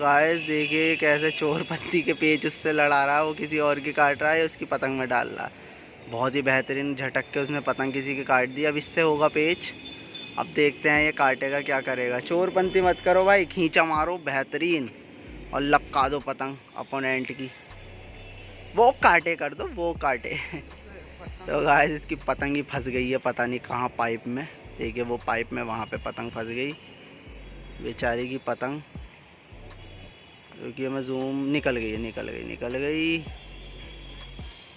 Guys देखिए कैसे चोर पत्ती के पेच उससे लड़ा रहा है, वो किसी और की काट रहा है, उसकी पतंग में डाल रहा है। बहुत ही बेहतरीन झटक के उसने पतंग किसी की काट दी। अब इससे होगा पेच, अब देखते हैं ये काटेगा क्या करेगा। चोरपंती मत करो भाई, खींचा मारो बेहतरीन और लपका दो पतंग अपोनेंट की। वो काटे कर दो, वो काटे। तो गाइस इसकी पतंग ही फंस गई है, पता नहीं कहाँ पाइप में। देखिए वो पाइप में वहाँ पे पतंग फंस गई बेचारी की पतंग, क्योंकि मैं जूम निकल गई।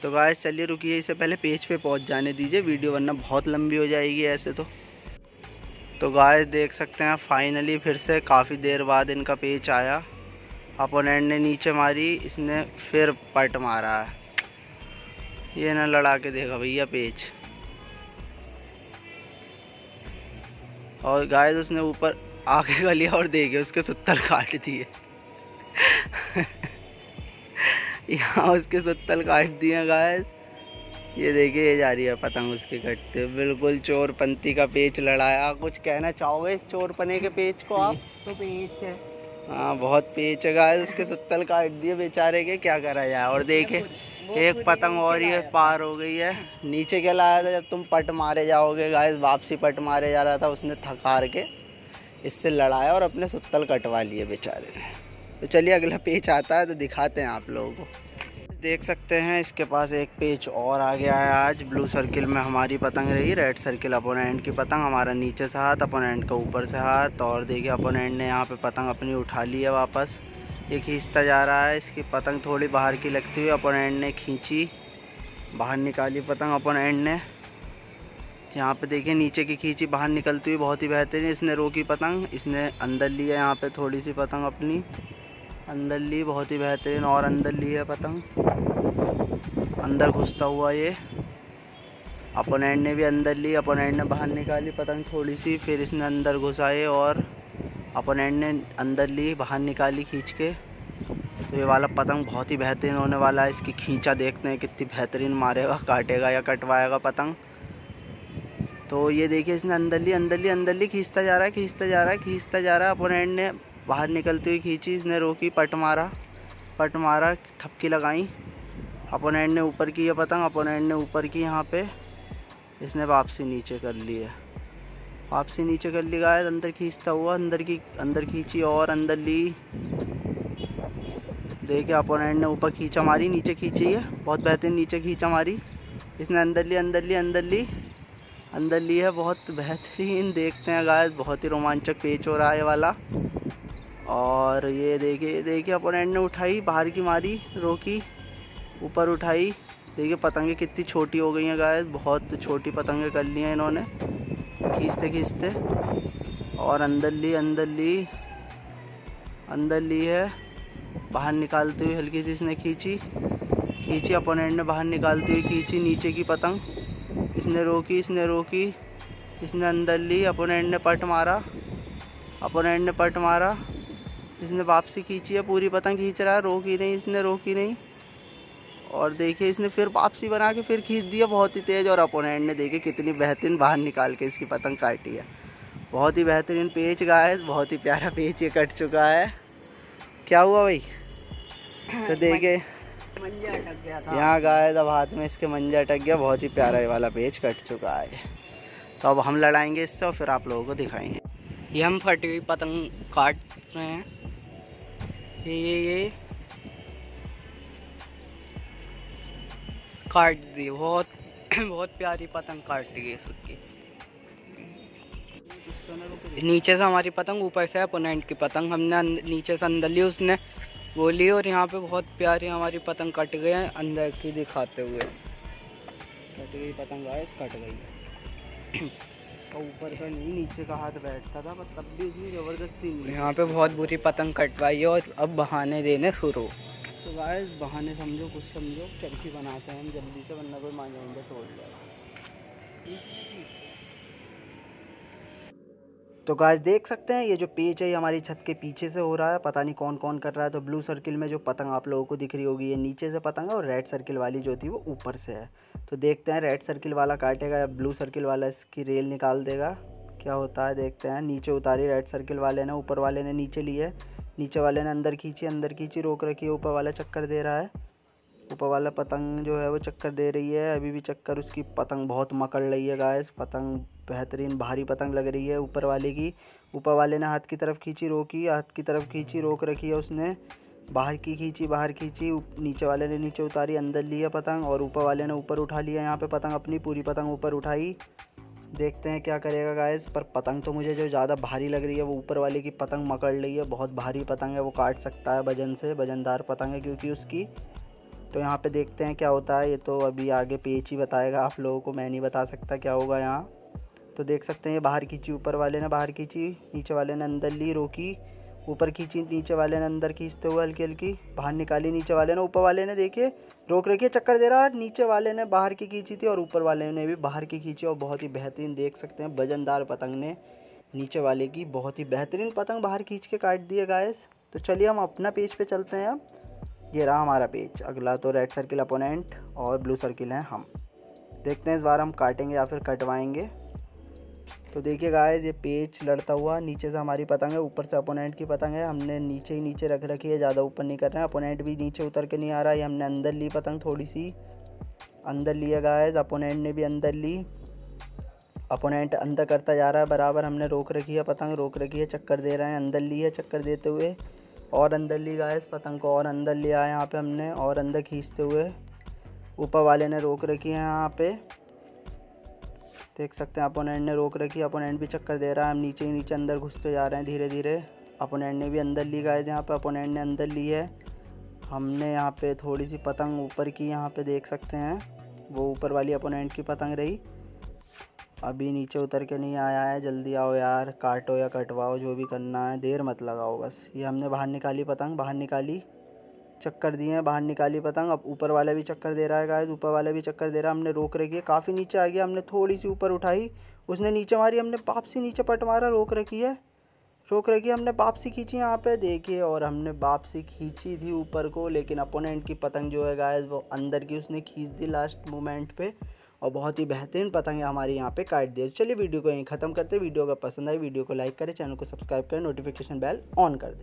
तो गाइस चलिए रुकिए, इससे पहले पेज पे पहुँच जाने दीजिए वीडियो, वरना बहुत लंबी हो जाएगी ऐसे। तो गाइस देख सकते हैं फाइनली फिर से काफ़ी देर बाद इनका पेच आया। अपोनेंट ने नीचे मारी, इसने फिर पट मारा। ये ना लड़ा के देखा भैया पेच। और गाइस उसने ऊपर आगे का लिया और देखे उसके सुत्तल काट दिए। यहाँ उसके सुत्तल काट दिए गाइस। ये देखिए ये जा रही है पतंग उसके कटते। बिल्कुल चोरपंती का पेच लड़ाया। कुछ कहना चाहोगे इस चोरपने के पेच को आप? तो पेच है हाँ, बहुत पेच है गाइस, उसके सुत्तल काट दिए बेचारे के, क्या करा जाए। और देखे एक पतंग और ये पार हो गई है। नीचे क्या लाया था? जब तुम पट मारे जाओगे गाइस, वापसी पट मारे जा रहा था, उसने थकार के इससे लड़ाया और अपने सुत्तल कटवा लिए बेचारे ने। तो चलिए अगला पेच आता है तो दिखाते हैं आप लोगों को। देख सकते हैं इसके पास एक पेच और आ गया है। आज ब्लू सर्किल में हमारी पतंग रही, रेड सर्किल अपोनेंट की पतंग। हमारा नीचे से हाथ, अपोनेंट का ऊपर से हाथ। और देखिए अपोनेंट ने यहाँ पर पतंग अपनी उठा ली है वापस। ये खींचता जा रहा है, इसकी पतंग थोड़ी बाहर की लगती हुई अपोनेंट ने खींची, बाहर निकाली पतंग अपोनेंट ने। यहाँ पे देखिए नीचे की खींची, बाहर निकलती हुई बहुत ही बेहतरीन। इसने रोकी पतंग, इसने अंदर ली है। यहाँ पे थोड़ी सी पतंग अपनी अंदर ली, बहुत ही बेहतरीन। और अंदर ली है पतंग, अंदर घुसता हुआ ये। अपोनेंट ने भी अंदर ली, अपोनेंट ने बाहर निकाली पतंग थोड़ी सी, फिर इसने अंदर घुसाए और अपोनेंट ने अंदर ली, बाहर निकाली खींच के। तो ये वाला पतंग बहुत ही बेहतरीन होने वाला है। इसकी खींचा देखते हैं कितनी बेहतरीन मारेगा, काटेगा या कटवाएगा पतंग। तो ये देखिए इसने अंदर ली, खींचता जा रहा है। अपोनेंट ने बाहर निकलती हुई खींची, इसने रोकी, पट मारा, थपकी लगाई। अपोनेंट ने ऊपर की ये पतंग, अपोनेंट ने ऊपर की यहाँ पर, इसने वापसी नीचे कर ली है। वापसी नीचे कर ली गाइस, अंदर खींचता हुआ, अंदर खींची और अंदर ली। देखिए अपोनेंट ने ऊपर खींचा मारी, नीचे खींची है बहुत बेहतरीन, नीचे खींचा मारी। इसने अंदर ली है बहुत बेहतरीन। देखते हैं गाइस, बहुत ही रोमांचक पेच हो रहा है वाला। और ये देखिए अपोनेंट ने उठाई, बाहर की मारी, रोकी, ऊपर उठाई। देखिए पतंगें कितनी छोटी हो गई हैं गाइस, बहुत छोटी पतंगें कर ली हैं इन्होंने खींचते। और अंदर ली है, बाहर निकालती हुई हल्की सी इसने खींची। अपोनेंट ने बाहर निकालती हुई खींची नीचे की पतंग, इसने रोकी, इसने अंदर ली। अपोनेंट ने पट मारा, इसने वापसी खींची है, पूरी पतंग खींच रहा है, रोकी नहीं। और देखिए इसने फिर वापसी बना के फिर खींच दिया बहुत ही तेज़। और अपोनेंट ने देखिए कितनी बेहतरीन बाहर निकाल के इसकी पतंग काटी है। बहुत ही बेहतरीन पेच गाइस, बहुत ही प्यारा पेच ये कट चुका है। क्या हुआ भाई? तो देखिए मंजा अटक गया था यहाँ गाइस, अब हाथ में इसके मंजा अटक गया। बहुत ही प्यारा ये वाला पेच कट चुका है। तो अब हम लड़ाएंगे इससे और फिर आप लोगों को दिखाएंगे। ये हम फटी हुई पतंग काट रहे हैं। ये काट दी, बहुत प्यारी पतंग काट दी है उसकी। नीचे से हमारी पतंग, ऊपर से अपोनेंट की पतंग। हमने नीचे से अंदर ली, उसने वो ली। और यहाँ पे बहुत प्यारी हमारी पतंग कट गई है, अंदर की दिखाते हुए कट गई पतंग गाइस, कट गई। इसका ऊपर का नहीं, नीचे का हाथ बैठता था पर तब भी उसने ज़बरदस्ती नहीं। यहाँ पे बहुत बुरी पतंग कटवाई है और अब बहाने देने शुरू। तो गाइस बहाने समझो, कुछ समझो, चरखी बनाते हैं हम जल्दी से, वरना कोई मांझा होंगे तोड़ जाएगा। तो गाइस देख सकते हैं ये जो पेच है हमारी छत के पीछे से हो रहा है, पता नहीं कौन कर रहा है। तो ब्लू सर्किल में जो पतंग आप लोगों को दिख रही होगी ये नीचे से पतंग है, और रेड सर्किल वाली जो थी वो ऊपर से है। तो देखते हैं रेड सर्किल वाला काटेगा या ब्लू सर्किल वाला इसकी रेल निकाल देगा, क्या होता है देखते हैं। नीचे उतारी रेड सर्किल वाले ने, ऊपर वाले ने नीचे लिए, नीचे वाले ने अंदर खींची, रोक रखी है। ऊपर वाला चक्कर दे रहा है, ऊपर वाला पतंग जो है वो चक्कर दे रही है, अभी भी चक्कर उसकी पतंग बहुत मकड़ रही है गाइस। पतंग बेहतरीन भारी पतंग लग रही है ऊपर वाले की। ऊपर वाले ने हाथ की तरफ खींची, रोकी, हाथ की तरफ खींची, रोक रखी है उसने, बाहर की खींची, बाहर खींची, नीचे वाले ने नीचे उतारी, अंदर लिया पतंग, और ऊपर वाले ने ऊपर उठा लिया। यहाँ पे पतंग अपनी पूरी पतंग ऊपर उठाई, देखते हैं क्या करेगा गाइस। पर पतंग तो मुझे जो ज़्यादा भारी लग रही है वो ऊपर वाले की पतंग मकड़ रही है, बहुत भारी पतंग है, वो काट सकता है वजन से, वजनदार पतंग है क्योंकि उसकी। तो यहाँ पे देखते हैं क्या होता है, ये तो अभी आगे पेच ही बताएगा आप लोगों को, मैं नहीं बता सकता क्या होगा यहाँ। तो देख सकते हैं बाहर खींची, ऊपर वाले ने बाहर खींची, नीचे वाले ने अंदर ली, रोकी, ऊपर खींची, नीचे वाले ने अंदर खींचते हुए हल्की हल्की, बाहर निकाली नीचे वाले ने, ऊपर वाले ने देखिए रोक रखी है, चक्कर दे रहा है, नीचे वाले ने बाहर की खींची थी और ऊपर वाले ने भी बाहर की खींची, और बहुत ही बेहतरीन देख सकते हैं वजनदार पतंग ने नीचे वाले की बहुत ही बेहतरीन पतंग बाहर खींच के काट दी है गाइस। तो चलिए हम अपना पेज पे चलते हैं अब। ये रहा हमारा पेज, अगला तो रेड सर्किल अपोनेंट और ब्लू सर्किल हैं हम। देखते हैं इस बार हम काटेंगे या फिर कटवाएंगे। तो देखिए गाइस ये पेच लड़ता हुआ, नीचे से हमारी पतंग है, ऊपर से अपोनेंट की पतंग है, हमने नीचे ही नीचे रख रखी है, ज़्यादा ऊपर नहीं कर रहे हैं। अपोनेंट भी नीचे उतर के नहीं आ रहा है, हमने अंदर ली पतंग, थोड़ी सी अंदर लिया गाइस, अपोनेंट ने भी अंदर ली, अपोनेंट अंदर करता जा रहा है बराबर, हमने रोक रखी है पतंग, रोक रखी है, चक्कर दे रहे हैं, अंदर ली है चक्कर देते हुए, और अंदर ली गाइस पतंग को, और अंदर लिया है यहाँ पर हमने, और अंदर खींचते हुए, ऊपर वाले ने रोक रखी है यहाँ पर, देख सकते हैं अपोनेंट ने रोक रखी, अपोनेंट भी चक्कर दे रहा है, हम नीचे ही नीचे अंदर घुसते जा रहे हैं धीरे धीरे। अपोनेंट ने भी अंदर ली गाइस, यहाँ पे अपोनेंट ने अंदर ली है, हमने यहाँ पे थोड़ी सी पतंग ऊपर की, यहाँ पे देख सकते हैं वो ऊपर वाली अपोनेंट की पतंग रही, अभी नीचे उतर के नहीं आया है। जल्दी आओ यार, काटो या कटवाओ जो भी करना है, देर मत लगाओ बस। ये हमने बाहर निकाली पतंग, बाहर निकाली, चक्कर दिए हैं, बाहर निकाली पतंग, अब ऊपर वाला भी चक्कर दे रहा है गाइस, ऊपर वाला भी चक्कर दे रहा है, हमने रोक रखी है, काफ़ी नीचे आ गया, हमने थोड़ी सी ऊपर उठाई, उसने नीचे मारी, हमने वापसी नीचे पट मारा, रोक रखी है, रोक रखी है, हमने वापसी खींची यहाँ पे देखिए, और हमने वापसी खींची थी ऊपर को, लेकिन अपोनेंट की पतंग जो है गाइस वो अंदर की उसने खींच दी लास्ट मोमेंट पर, और बहुत ही बेहतरीन पतंग हमारे यहाँ पे काट दिया। चलिए वीडियो को यहीं ख़त्म करते हैं, वीडियो अगर पसंद आई वीडियो को लाइक करें, चैनल को सब्सक्राइब करें, नोटिफिकेशन बेल ऑन कर दें।